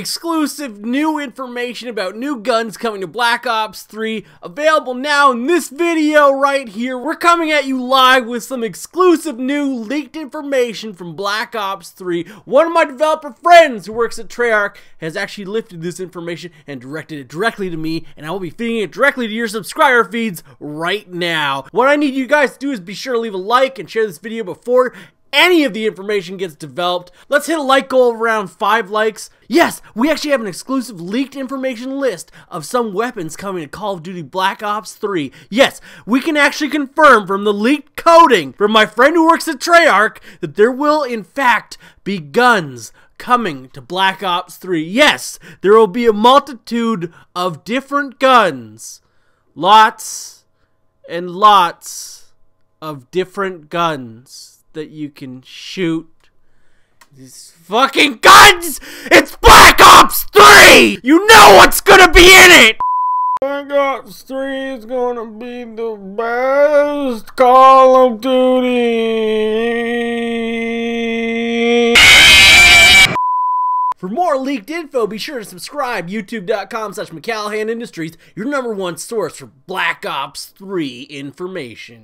exclusive new information about new guns coming to Black Ops 3, available now in this video right here. We're coming at you live with some exclusive new leaked information from Black Ops 3. One of my developer friends who works at Treyarch has actually lifted this information and directed it directly to me, and I will be feeding it directly to your subscriber feeds right now. What I need you guys to do is be sure to leave a like and share this video before any of the information gets developed. Let's hit a like goal of around 5 likes. Yes, we actually have an exclusive leaked information list of some weapons coming to Call of Duty Black Ops 3. Yes, we can actually confirm from the leaked coding from my friend who works at Treyarch that there will in fact be guns coming to Black Ops 3. Yes, there will be a multitude of different guns. Lots and lots of different guns that you can shoot. These fucking guns! It's Black Ops 3! You know what's gonna be in it! Black Ops 3 is gonna be the best Call of Duty! For more leaked info, be sure to subscribe, youtube.com/McCallahan Industries, your #1 source for Black Ops 3 information.